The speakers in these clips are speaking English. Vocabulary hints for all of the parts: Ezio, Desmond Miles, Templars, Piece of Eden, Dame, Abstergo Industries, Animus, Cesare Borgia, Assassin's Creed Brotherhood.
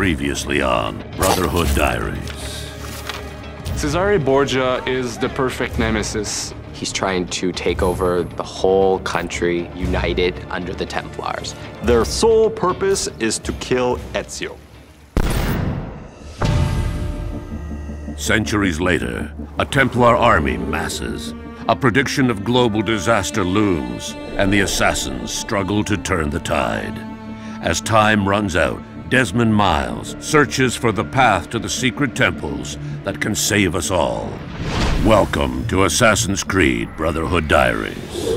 Previously on Brotherhood Diaries. Cesare Borgia is the perfect nemesis. He's trying to take over the whole country, united under the Templars. Their sole purpose is to kill Ezio. Centuries later, a Templar army masses. A prediction of global disaster looms, and the assassins struggle to turn the tide. As time runs out, Desmond Miles searches for the path to the secret temples that can save us all. Welcome to Assassin's Creed Brotherhood Diaries.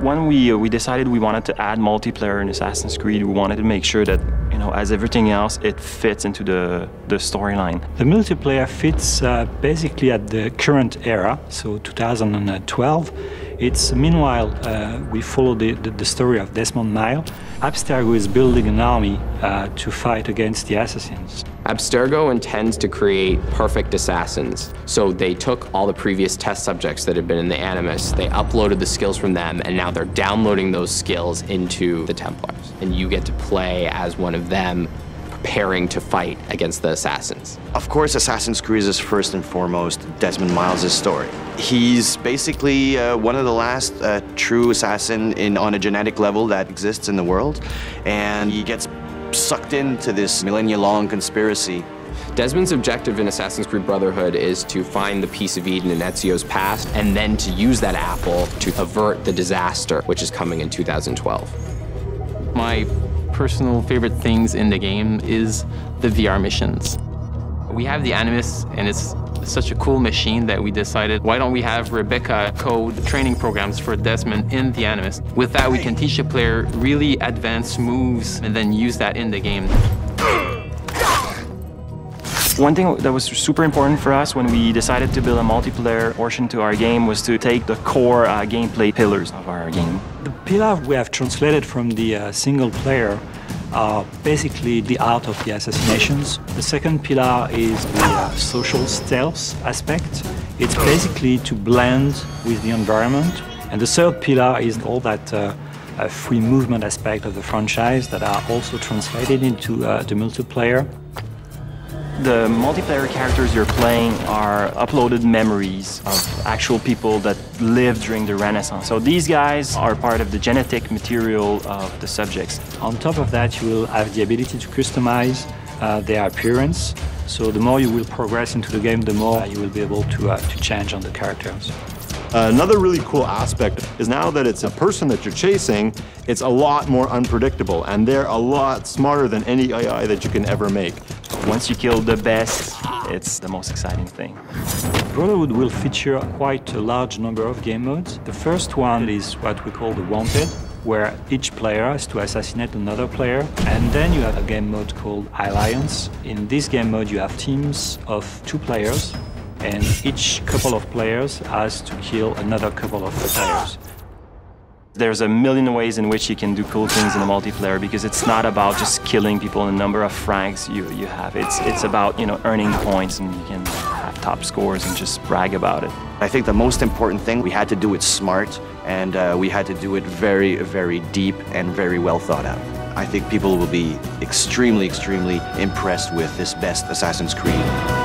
When we decided we wanted to add multiplayer in Assassin's Creed, we wanted to make sure that, you know, as everything else, it fits into the storyline. The multiplayer fits basically at the current era, so 2012. It's, meanwhile, we follow the story of Desmond Miles. Abstergo is building an army to fight against the assassins. Abstergo intends to create perfect assassins. So they took all the previous test subjects that had been in the Animus, they uploaded the skills from them, and now they're downloading those skills into the Templars. And you get to play as one of them, preparing to fight against the assassins. Of course, Assassin's Creed is first and foremost Desmond Miles' story. He's basically one of the last true assassin on a genetic level that exists in the world, and he gets sucked into this millennia-long conspiracy. Desmond's objective in Assassin's Creed Brotherhood is to find the Piece of Eden in Ezio's past, and then to use that apple to avert the disaster, which is coming in 2012. My personal favorite things in the game is the VR missions. We have the Animus, and it's such a cool machine that we decided, why don't we have Rebecca code training programs for Desmond in the Animus? With that, we can teach the player really advanced moves and then use that in the game. One thing that was super important for us when we decided to build a multiplayer portion to our game was to take the core gameplay pillars of our game. The pillar we have translated from the single player are basically the art of the assassinations. The second pillar is the social stealth aspect. It's basically to blend with the environment. And the third pillar is all that free movement aspect of the franchise that are also translated into the multiplayer. The multiplayer characters you're playing are uploaded memories of actual people that lived during the Renaissance. So these guys are part of the genetic material of the subjects. On top of that, you will have the ability to customize their appearance. So the more you will progress into the game, the more you will be able to change on the characters. Another really cool aspect is now that it's a person that you're chasing, it's a lot more unpredictable, and they're a lot smarter than any AI that you can ever make. Once you kill the best, it's the most exciting thing. Brotherhood will feature quite a large number of game modes. The first one is what we call the Wanted, where each player has to assassinate another player. And then you have a game mode called Alliance. In this game mode, you have teams of 2 players, and each couple of players has to kill another couple of players. There's a million ways in which you can do cool things in a multiplayer, because it's not about just killing people and the number of frags you have. It's about, you know, earning points, and you can have top scores and just brag about it. I think the most important thing, we had to do it smart, and we had to do it very, very deep and very well thought out. I think people will be extremely, extremely impressed with this best Assassin's Creed.